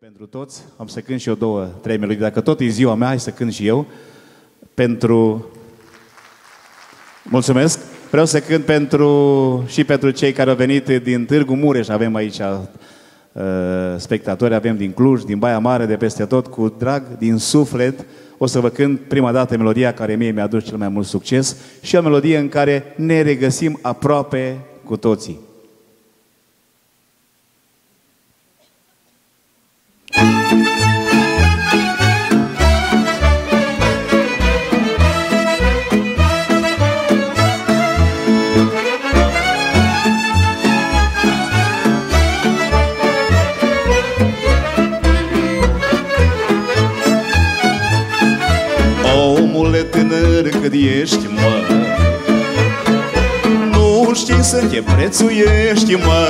Pentru toți, am să cânt și eu 2-3 melodii. Dacă tot e ziua mea, hai să cânt și eu. Mulțumesc! Vreau să cânt și pentru cei care au venit din Târgu Mureș. Avem aici spectatori, avem din Cluj, din Baia Mare, de peste tot. Cu drag, din suflet, o să vă cânt prima dată melodia care mie mi-a adus cel mai mult succes și o melodie în care ne regăsim aproape cu toții. Cât ești, mă, nu știi să te prețuiești, mă.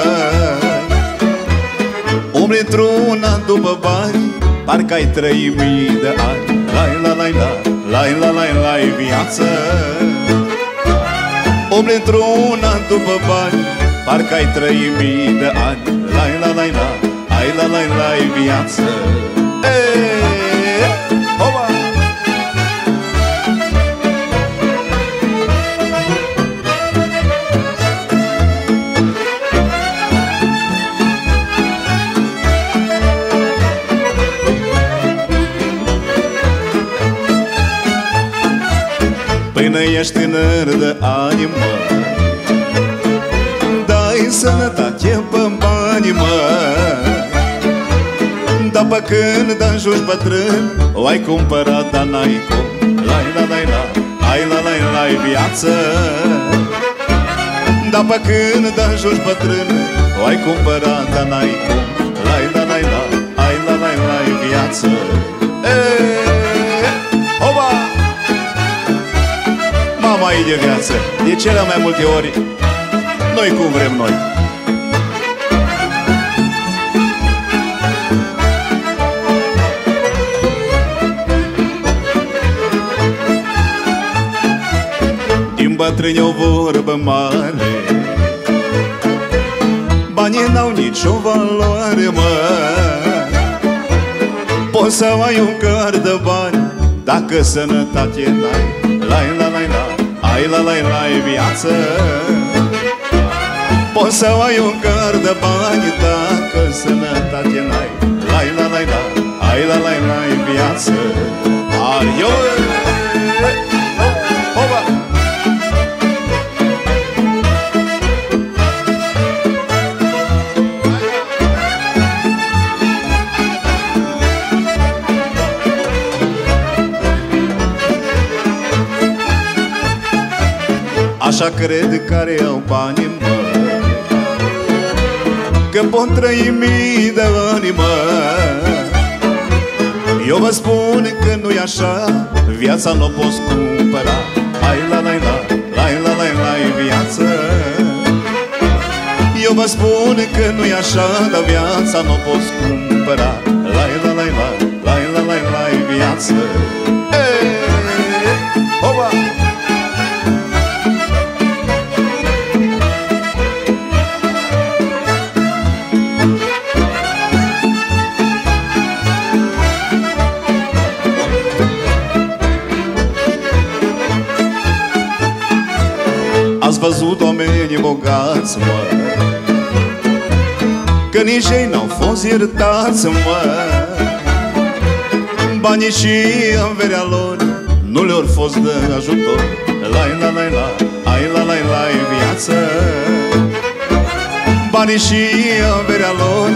Umbli într-una după bani, parcă ai 3000 de ani. Lai la lai la, lai la lai lai viață. Umbli într-una după bani, parcă ai 3000 de ani. Lai la lai la, lai la lai lai viață. Până ești tânăr de ani, mă, dai sănătate pe bani, mă. Dar pe când ajungi bătrân, o ai cumpărat, dar n-ai cum. Lai la lai la, lai la lai lai viață. Dar pe când ajungi bătrân, o ai cumpărat, dar n-ai cum. Lai la lai la, lai la lai lai viață. Mama e de viață, de cele mai multe ori, noi cum vrem noi. Din bătrâni o vorbă mare, banii n-au nicio valoare, mă. Poți să ai un gard de bani, dacă sănătate n-ai. Lai la lai la, ai la lai lai viață. Poți să ai un gard de bani, dacă sănătate n-ai. Lai la lai la, ai la lai lai viață. Ario! Așa cred care au bani, mă, că pot trăi mii de ani, mă. Eu vă spun că nu-i așa, viața n-o poți cumpăra. Hai la lai la, lai la lai lai viață. Eu vă spun că nu-i așa, dar viața n-o poți cumpăra. Lai la lai la, lai la lai lai viață. Ați văzut oamenii bogați, mă, că nici ei n-au fost iertați, mă. Banii și averea lor nu le-or fost de ajutor. Lai la lai la, ai la lai lai viață. Banii și averea lor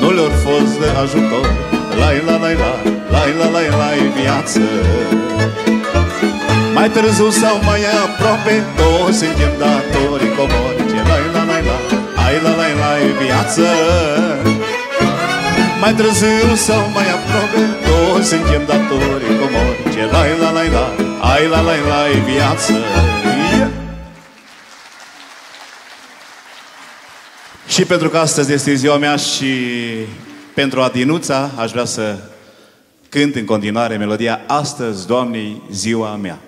nu le-or fost de ajutor. Lai la lai la, lai la lai lai viață. Mai târziu sau mai aproape, toți suntem datori comori. Lai la lai la, ai la lai lai viață. Mai târziu sau mai aproape, toți suntem datori comori. Lai la lai la, ai la lai lai viață. Și pentru că astăzi este ziua mea și pentru Adinuța, aș vrea să cânt în continuare melodia Astăzi, Doamne, ziua mea.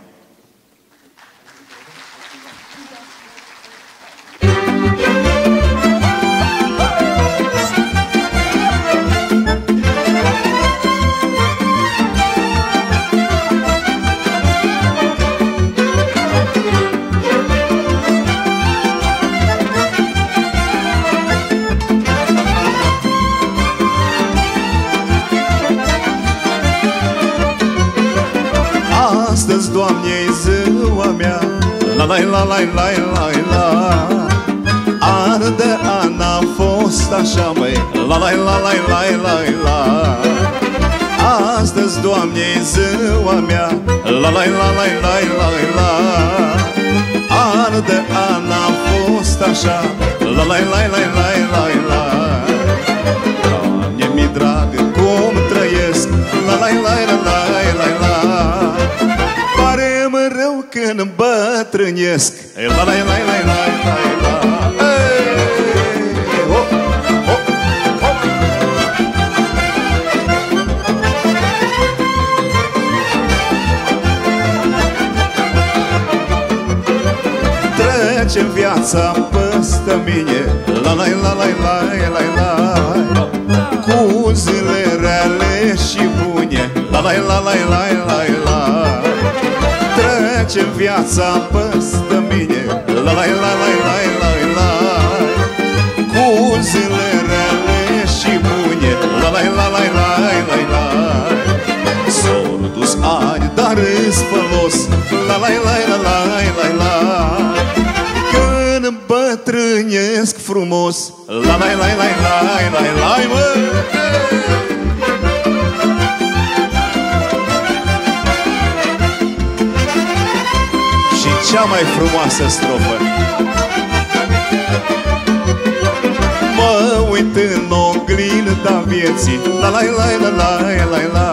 astăzi, Doamne, e ziua mea. La la la la la la la. Arde a n-a fost așa, măi. La la la la la la la. Astăzi, Doamne, e ziua mea. La la la la la la la. Arde a n-a fost așa. La la la la la la la. Doamne, mi drag, cum trăiesc. La la la la la la la. Pare-mi rău când îmbătrânesc. La la la la la la la. Trece viața peste mine. La la la la la la la. Cu zile reale și bune. La la la la la la la. Trece viața peste mine. La la la la la la la. Cu zile reale și bune. La la la la la la la. S-au dus ani, dar îs folos. La la la la la la la. Bătrânesc frumos. La la la la la la la. Și cea mai frumoasă strofă. Mă uit în oglinda vieții. La la la la la la la.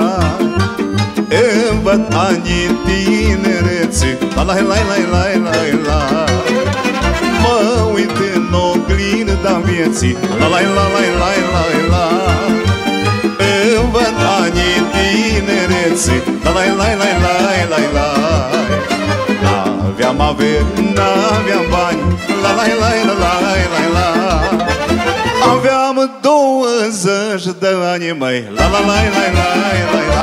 Îmi văd anii tinereții. La la la la la la la. Mă uit în oglinda vieții. La la la la la la la. Îmi văd anii tinereții. La la la la la la la. N-aveam averi, n-aveam bani. La la la la la la la. Aveam 20 de ani, măi. La la la la la la la.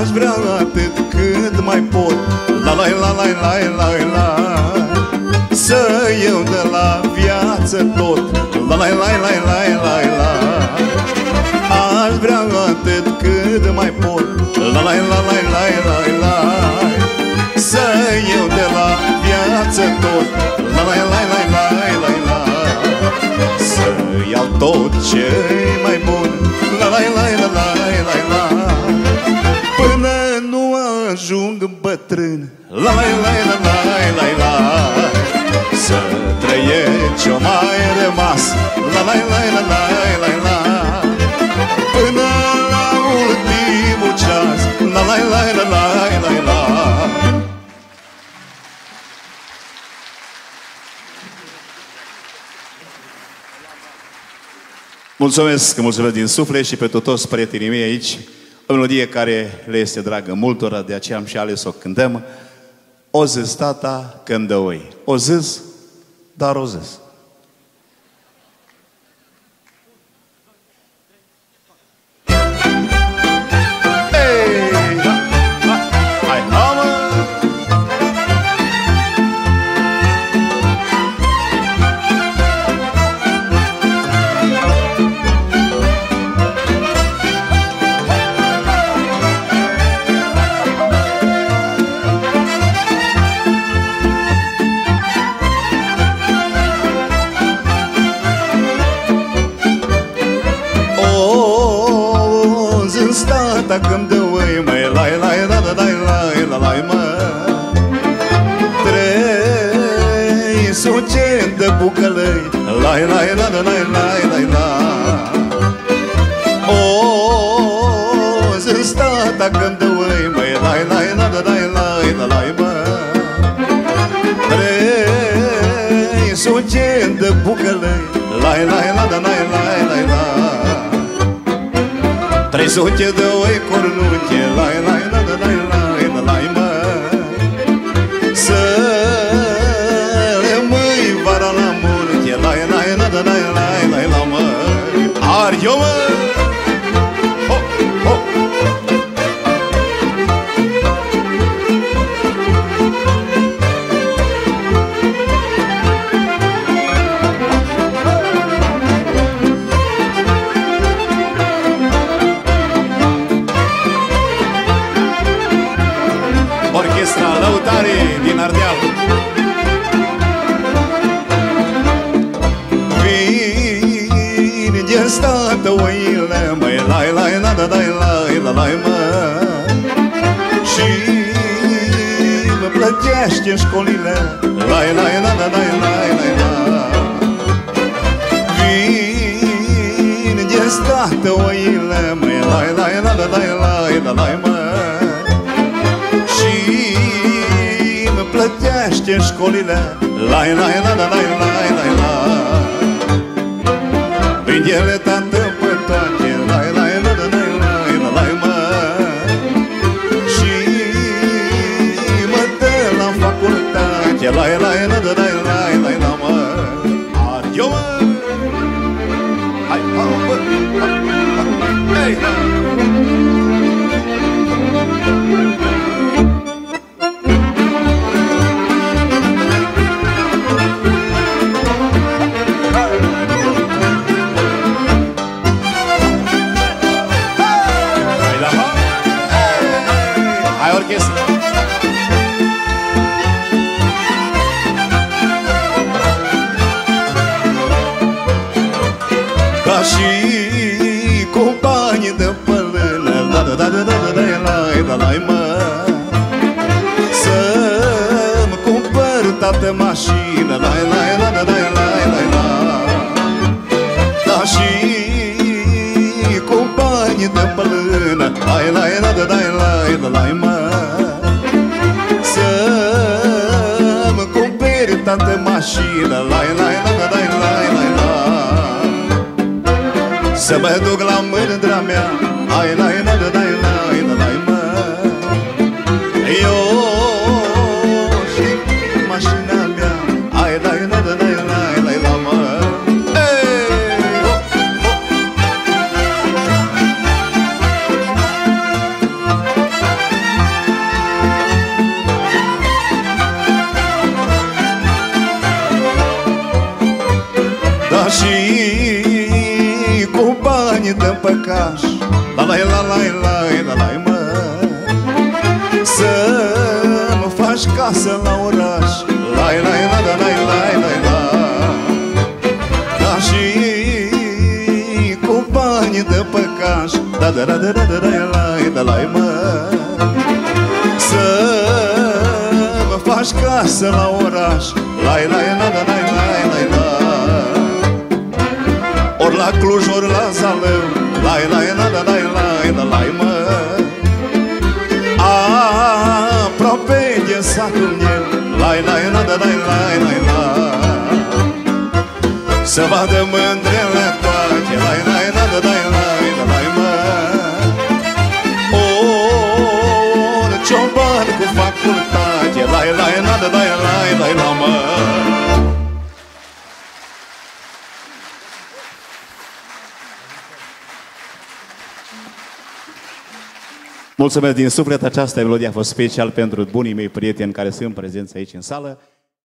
Aș vrea atât cât mai pot. La la la la la la la. Să iau de la viață tot. La la la la la la la. Aș vrea atât cât mai pot. La la la la la la la. Să iau de la viață tot. La la la la la la la. Să iau tot ce-i mai bun. La la la la la la la. Până nu ajung bătrân. La la la la la la la. Să trăiesc ce-o mai rămas. La la la la la la la. Până la ultimul ceas. La la la la la la la. Mulțumesc, mulțumesc din suflet și pentru toți prietenii mei aici. O melodie care le este dragă multora, de aceea am și ales să o cântăm. O zis tata când dă oi. O zis, dar o zis. Când dă oi, măi, lai, lai, la, la, lai, lai, la, lai, mă. 300 de bucălăi, lai, lai, la, la, lai, lai, lai, la. O, zi-s tata când dă oi, măi, lai, lai, la, la, lai, lai, la, lai, mă. 300 de bucălăi, lai, lai, la, la, lai, lai, lai, la. 300 de oi cornuche, lai, lai, la, la, lai, lai, la, lai, mă. Să rămâi vara la munte, lai, lai, la, la, lai, lai, lai, la, mă. Ario, mă! Ho, ho! orchestra Lăutarii din Ardeal. Vin din stătăuile, măi, lai, lai, la, da, dai, lai, la, lai, mă. Și mă plătești în școlile, lai, lai, la, da, dai, lai, lai, la. Vin din stătăuile, măi, lai, lai, la, da, dai, lai, la, lai, mă. Plătește în școlile, lai, lai, la, la, lai, lai, lai, la. Prin ele tată pe toate, lai, lai, la, la, lai, lai, la, lai, mă. Și mă dă la facultate, lai, lai, la, la, lai, lai, lai, la, mă. Adio, mă! Hai, hai, mă! Hai, hai! Ca și cu banii de pălână, la da da da da da lai da lai mă. Să-mi cumpăr tată mașină, lai lai la da da lai lai la. Ca și cu banii de pălână, lai lai la da da lai da lai mă. Să-mi cumpăr tată mașină, lai lai la da da lai lai la. Să mă duc la mândra mea, ai la la la la la la mă. Eu și mașina mea, ai la la la la la la mă. Dar și cu banii dăm pe caș, la la la la la la la mă. Să-mi faci casă la oraș, la la la la la la la. Dar și cu banii dăm pe caș, da da da da da da da la mă. Să-mi faci casă la oraș, la la la la la la la. Ori la Cluj, ori la Zalău, lai, lai, la, la, lai, lai, la, lai, mă. Aproape de satul meu, lai, lai, la, la, lai, lai, lai, la. Să vadă mândrele toate, lai, lai, la, la, lai, lai, la, lai, mă. Ori cioban cu facultate, lai, lai, la, la, lai, lai, lai, la, mă. Mulțumesc din suflet, această melodie a fost special pentru bunii mei prieteni care sunt prezenți aici în sală.